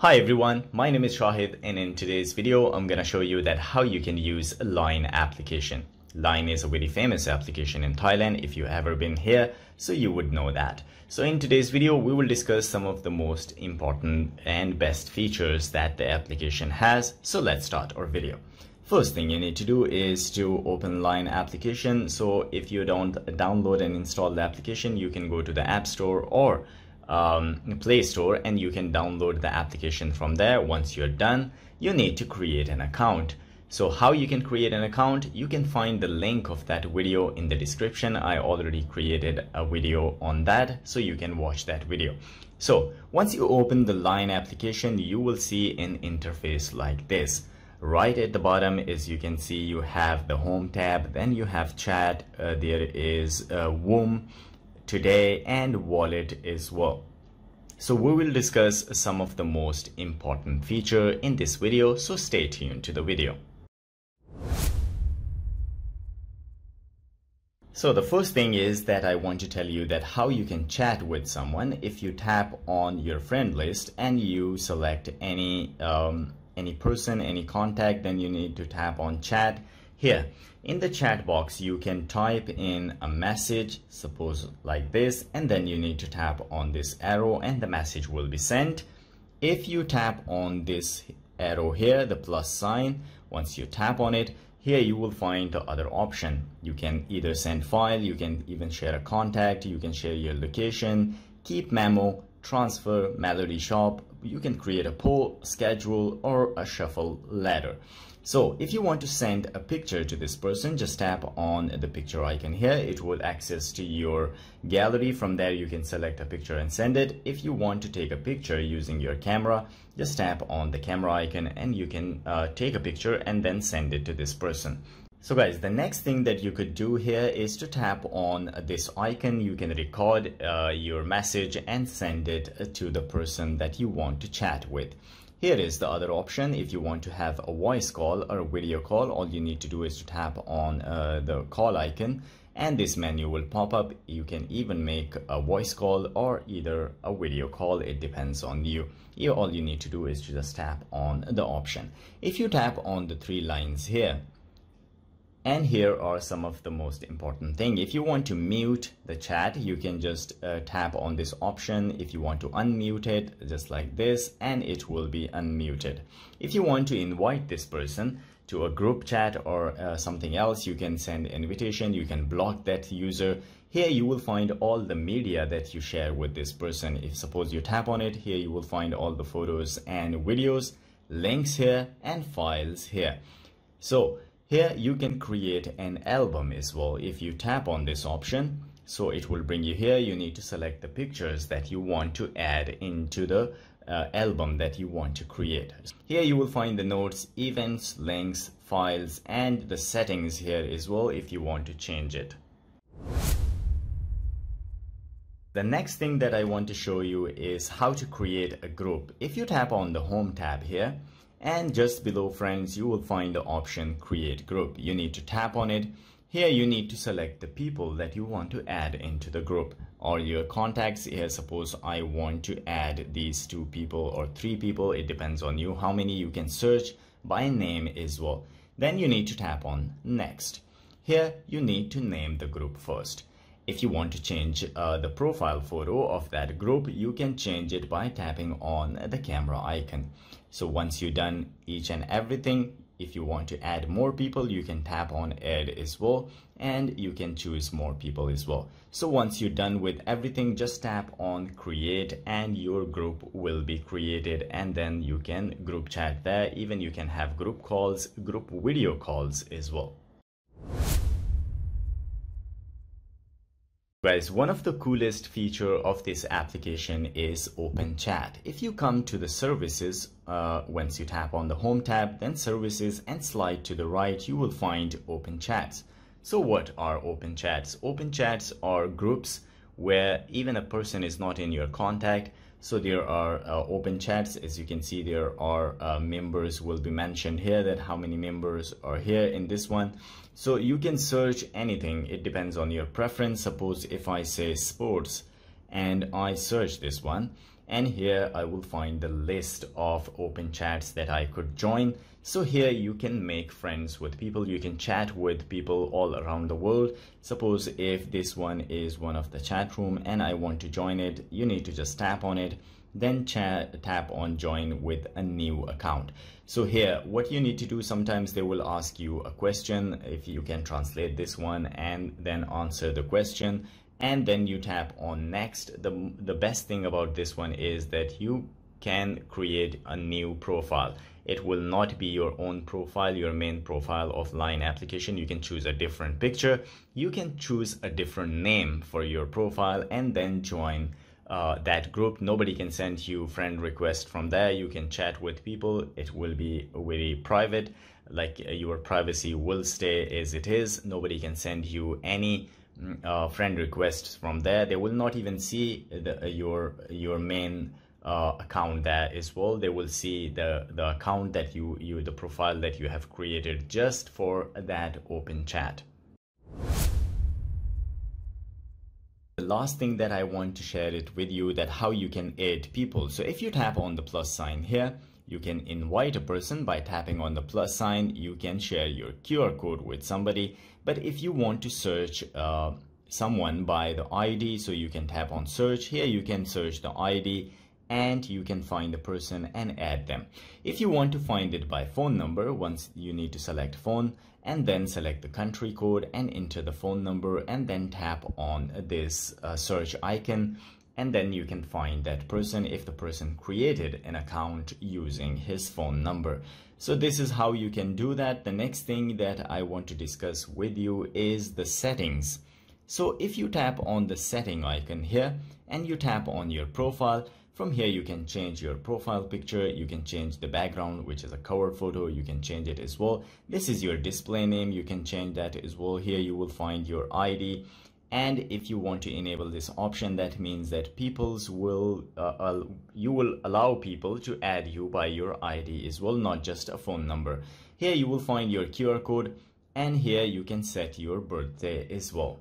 Hi everyone, my name is Shahid, and in today's video I'm gonna show you that how you can use Line application. Line is a very famous application in Thailand. If you ever been here, so you would know that. So in today's video we will discuss some of the most important and best features that the application has. So let's start our video. First thing you need to do is to open Line application. So if you don't download and install the application, you can go to the App Store or Play Store and you can download the application from there. Once you're done, you need to create an account. So how you can create an account, you can find the link of that video in the description. I already created a video on that, so you can watch that video. So once you open the Line application, you will see an interface like this. Right at the bottom, as you can see, you have the home tab, then you have chat, there is WOM, today, and wallet as well. So we will discuss some of the most important feature in this video, so stay tuned to the video. So the first thing is that I want to tell you that how you can chat with someone. If you tap on your friend list and you select any person, any contact, then you need to tap on chat. Here in the chat box you can type in a message, suppose like this, and then you need to tap on this arrow and the message will be sent. If you tap on this arrow here, the plus sign, once you tap on it, here you will find the other option. You can either send file, you can even share a contact, you can share your location, keep memo, transfer, melody shop, you can create a poll, schedule, or a shuffle ladder. So if you want to send a picture to this person, just tap on the picture icon here. It will access to your gallery. From there you can select a picture and send it. If you want to take a picture using your camera, just tap on the camera icon and you can take a picture and then send it to this person. So guys, the next thing that you could do here is to tap on this icon. You can record your message and send it to the person that you want to chat with. Here is the other option. If you want to have a voice call or a video call, all you need to do is to tap on the call icon and this menu will pop up. You can even make a voice call or either a video call, it depends on you. Here all you need to do is to just tap on the option. If you tap on the three lines here, and here are some of the most important thing. If you want to mute the chat, you can just tap on this option. If you want to unmute it, just like this, and it will be unmuted. If you want to invite this person to a group chat or something else, you can send invitation, you can block that user. Here you will find all the media that you share with this person. If suppose you tap on it, here you will find all the photos and videos, links here, and files here. So here you can create an album as well. If you tap on this option, so it will bring you here. You need to select the pictures that you want to add into the album that you want to create. Here you will find the notes, events, links, files, and the settings here as well if you want to change it. The next thing that I want to show you is how to create a group. If you tap on the home tab here, and just below friends you will find the option create group. You need to tap on it. Here you need to select the people that you want to add into the group or your contacts. Here suppose I want to add these two people or three people, it depends on you how many. You can search by name as well. Then you need to tap on next. Here you need to name the group first. If you want to change the profile photo of that group, you can change it by tapping on the camera icon. So once you're done each and everything, if you want to add more people, you can tap on add as well, and you can choose more people as well. So once you're done with everything, just tap on create and your group will be created, and then you can group chat there. Even you can have group calls, group video calls as well. Guys, one of the coolest feature of this application is open chat. If you come to the services, once you tap on the home tab, then services, and slide to the right, you will find open chats. So what are open chats? Open chats are groups where even a person is not in your contact. So there are open chats. As you can see, there are members will be mentioned here, that how many members are here in this one. So you can search anything, it depends on your preference. Suppose if I say sports and I search this one, and here I will find the list of open chats that I could join. So here you can make friends with people, you can chat with people all around the world. Suppose if this one is one of the chat room and I want to join it, you need to just tap on it, then tap on join with a new account. So here what you need to do, sometimes they will ask you a question, if you can translate this one and then answer the question, and then you tap on next. The best thing about this one is that you can create a new profile. It will not be your own profile, your main profile of Line application. You can choose a different picture, you can choose a different name for your profile, and then join that group. Nobody can send you friend request from there. You can chat with people. It will be very private, like your privacy will stay as it is. Nobody can send you any friend requests from there. They will not even see your main account there as well. They will see the account that the profile that you have created just for that open chat. The last thing that I want to share it with you, that how you can add people. So if you tap on the plus sign here, you can invite a person by tapping on the plus sign. You can share your QR code with somebody. But if you want to search someone by the ID, so you can tap on search. Here you can search the ID and you can find the person and add them. If you want to find it by phone number, once you need to select phone and then select the country code and enter the phone number and then tap on this search icon, and then you can find that person if the person created an account using his phone number. So this is how you can do that. The next thing that I want to discuss with you is the settings. So if you tap on the setting icon here and you tap on your profile, from here you can change your profile picture, you can change the background, which is a cover photo, you can change it as well. This is your display name, you can change that as well. Here you will find your ID, and if you want to enable this option, that means that you will allow people to add you by your ID as well, not just a phone number. Here you will find your QR code, and here you can set your birthday as well.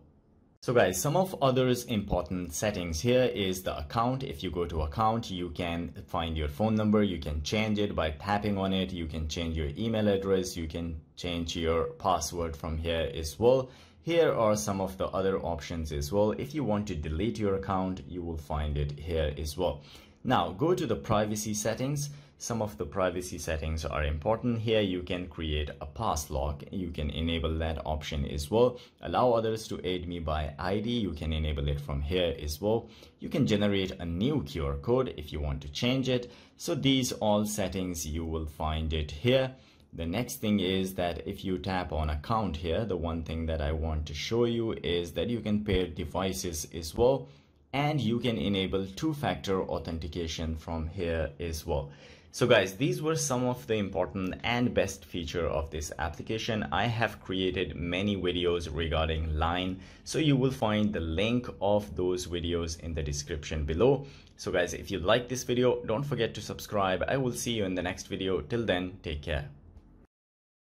So guys, some of others important settings here is the account. If you go to account, you can find your phone number, you can change it by tapping on it, you can change your email address, you can change your password from here as well. Here are some of the other options as well. If you want to delete your account, you will find it here as well. Now go to the privacy settings. Some of the privacy settings are important. Here you can create a pass lock, you can enable that option as well. Allow others to aid me by ID, you can enable it from here as well. You can generate a new QR code if you want to change it. So these all settings you will find it here. The next thing is that if you tap on account here, the one thing that I want to show you is that you can pair devices as well, and you can enable two-factor authentication from here as well. So guys, these were some of the important and best feature of this application. I have created many videos regarding Line, so you will find the link of those videos in the description below. So guys, if you like this video, don't forget to subscribe. I will see you in the next video. Till then, take care.